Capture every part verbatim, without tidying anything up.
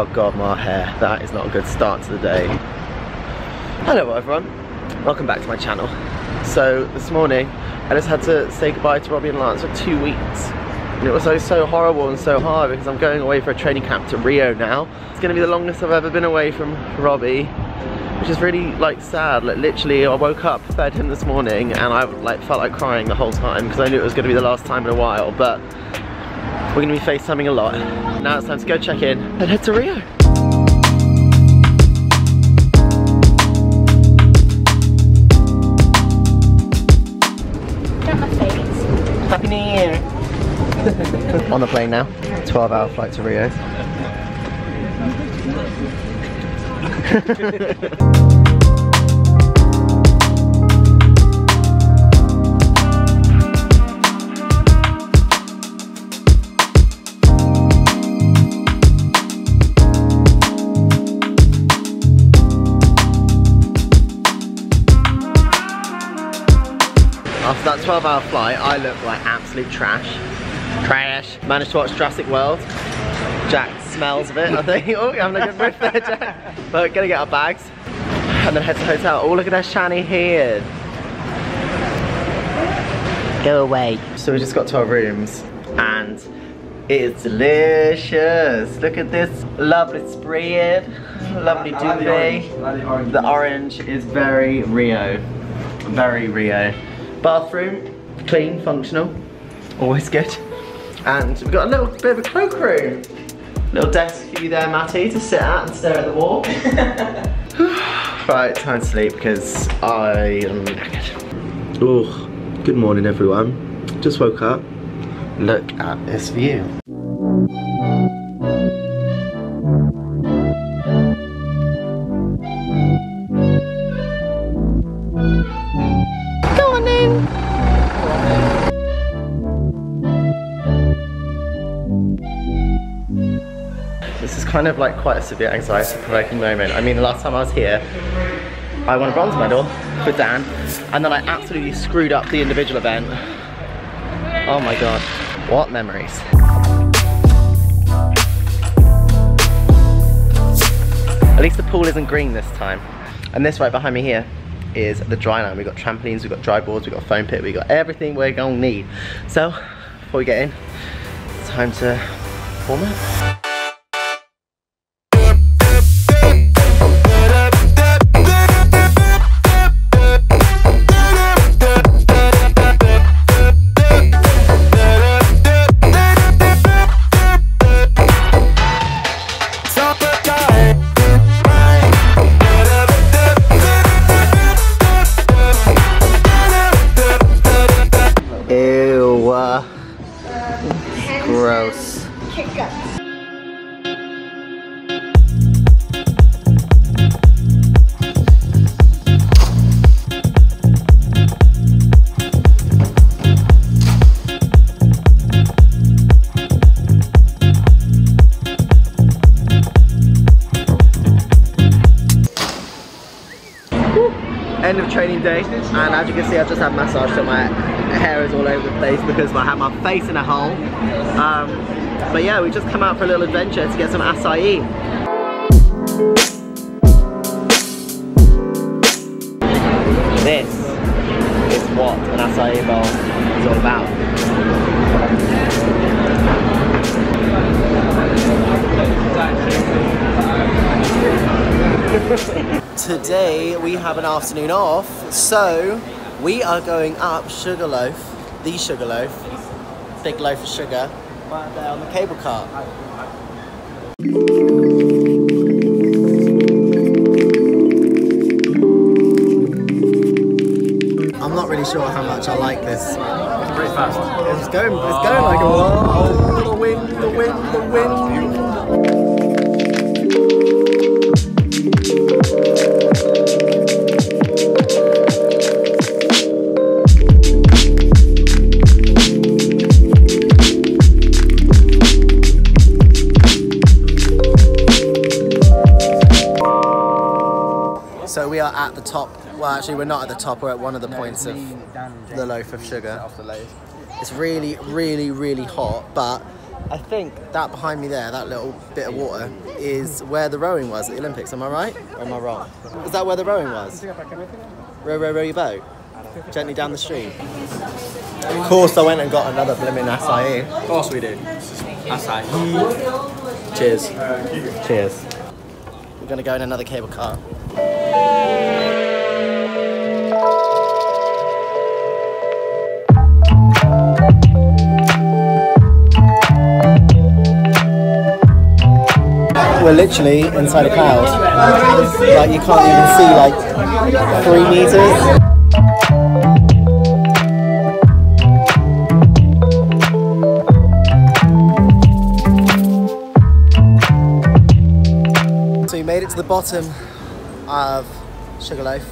Oh god, my hair. That is not a good start to the day. Hello everyone, welcome back to my channel. So this morning I just had to say goodbye to Robbie and Lance for two weeks. And it was so, so horrible and so hard because I'm going away for a training camp to Rio now. It's gonna be the longest I've ever been away from Robbie, which is really like sad. Like literally I woke up, fed him this morning and I like felt like crying the whole time because I knew it was gonna be the last time in a while, but we're gonna be FaceTiming a lot. Now it's time to go check in and head to Rio. Got my face. Happy New Year. On the plane now. twelve hour flight to Rio. After that twelve hour flight, I looked like absolute trash. Trash. Managed to watch Jurassic World. Jack smells of it, I think. Oh, you're having a good riff there, Jack. But gonna get our bags and then head to the hotel. Oh, look at that shiny here. Go away. So we just got to our rooms and it is delicious. Look at this lovely spread. Lovely duvet. The, the orange is very Rio. Very Rio. Bathroom, clean, functional, always good. And we've got a little bit of a cloakroom. Little desk for you there, Matty, to sit at and stare at the wall. Right, time to sleep because I am knackered. Oh, good morning everyone. Just woke up. Look at this view. This is kind of like quite a severe anxiety-provoking moment. I mean, the last time I was here, I won a bronze medal with Dan, and then I absolutely screwed up the individual event. Oh my god, what memories. At least the pool isn't green this time. And this right behind me here is the dry line. We've got trampolines, we've got dry boards, we've got foam pit, we've got everything we're gonna need. So, before we get in, it's time to warm up. Gross. End of training day, and as you can see, I've just had massage, so my hair is all over the place because I had my face in a hole. Um, but yeah, we just come out for a little adventure to get some acai. This is what an acai bowl is all about. Today we have an afternoon off, so we are going up Sugarloaf, the Sugarloaf, big loaf of sugar, right there on the cable car. I'm not really sure how much I like this. It's pretty fast. It's going, it's going like a oh, the wind, the wind, the wind. So we are at the top, well actually we're not at the top, we're at one of the points of the loaf of sugar. It's really, really, really hot, but I think that behind me there, that little bit of water, is where the rowing was at the Olympics. Am I right? Or am I wrong? Is that where the rowing was? Row, row, row your boat. Gently down the stream. Of course I went and got another blimmin' acai. Of course we did. Acai. Cheers. Cheers. We're going to go in another cable car. We're literally inside a cloud. Like you can't even see like three meters. So we made it to the bottom of Sugarloaf.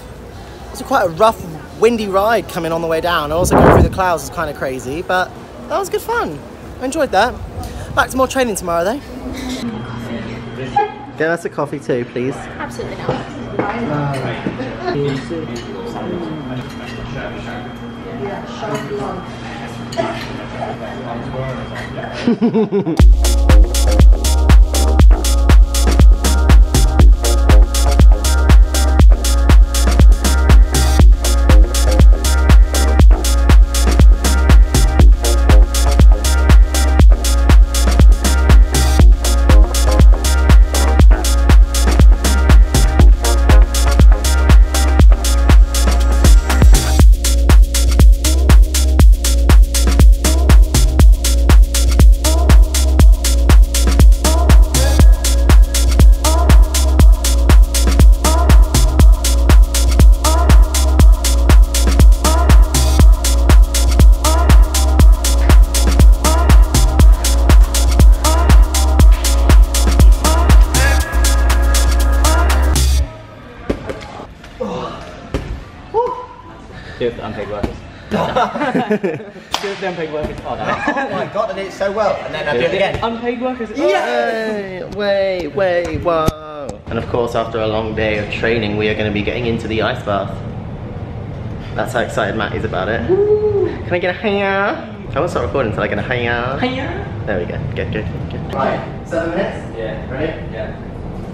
It's quite a rough, windy ride coming on the way down. Also going through the clouds is kind of crazy, but that was good fun. I enjoyed that. Back to more training tomorrow though. Get us a coffee too, please. Absolutely not. The unpaid workers. Oh, no. Oh my god, I did it so well. And then I do it again. Unpaid workers. Oh. Yay! Way, way, wow. And of course, after a long day of training, we are going to be getting into the ice bath. That's how excited Matt is about it. Woo. Can I get a hiya? I won't start recording until I get a hiya. Hiya. There we go. Good, good, good, good. Right, seven minutes? Yeah. Ready? Yeah.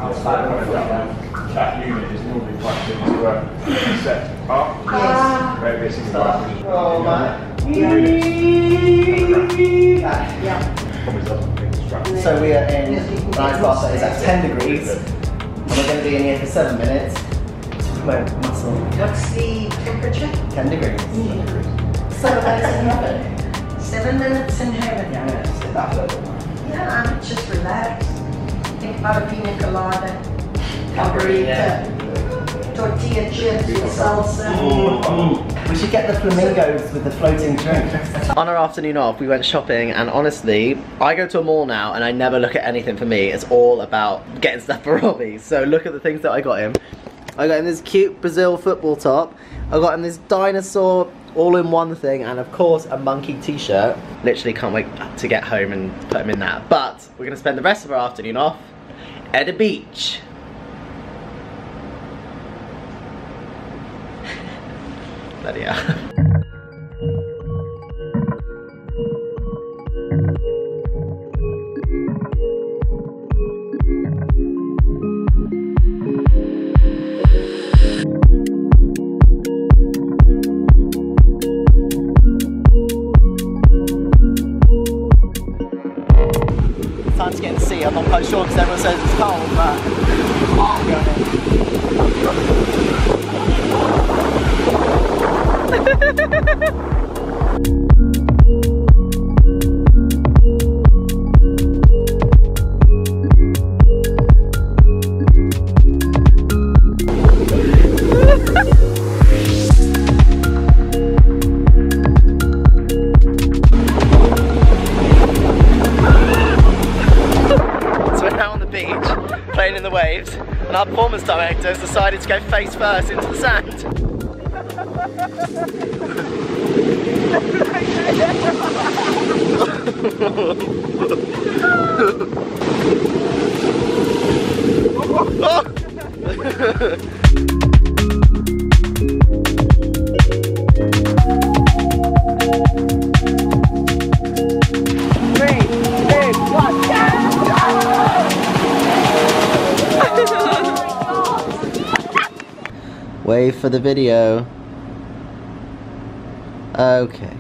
Outside of the chat unit is normally quite good to work. Set up. Yes. Very busy stuff. Oh, man. Yeah. So we are in an ice bath that is at ten degrees, and we're going to be in here for seven minutes. My muscle. What's the temperature? ten degrees. Yeah. Seven minutes in heaven. Seven minutes in heaven. Yeah, I'm going to sit that little bit. Yeah, I'm just relaxed. Think about a pina colada, paprika, yeah. Tortilla chips with salsa. Mm-hmm. We should get the flamingos with the floating drinks. On our afternoon off, we went shopping, and honestly, I go to a mall now and I never look at anything for me. It's all about getting stuff for Robbie. So look at the things that I got him. I got him this cute Brazil football top. I got him this dinosaur all-in-one thing, and of course a monkey t-shirt. Literally can't wait to get home and put him in that. But we're gonna spend the rest of our afternoon off at a beach. Bloody hell. Time to get in the sea. I'm not quite sure because everyone says it's cold, but I'm going in. So we're now on the beach, playing in the waves, and our performance director has decided to go face first into the sand. Oh! away for the video. Okay.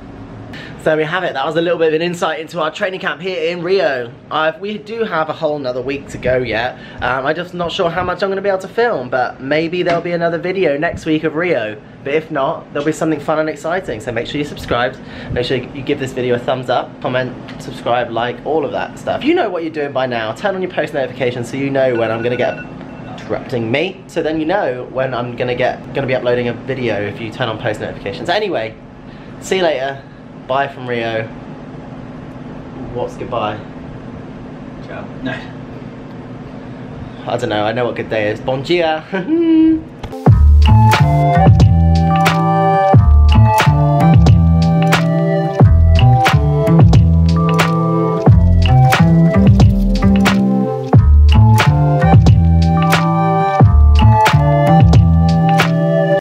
So there we have it. That was a little bit of an insight into our training camp here in Rio. Uh, we do have a whole another week to go yet. Um, I'm just not sure how much I'm going to be able to film, but maybe there'll be another video next week of Rio. But if not, there'll be something fun and exciting. So make sure you subscribe. Make sure you give this video a thumbs up, comment, subscribe, like, all of that stuff. You know what you're doing by now. Turn on your post notifications so you know when I'm going to get... interrupting me. So then you know when I'm going to get... going to be uploading a video if you turn on post notifications. Anyway, see you later. Bye from Rio. What's goodbye? Ciao. No. I don't know. I know what good day is. Bon dia.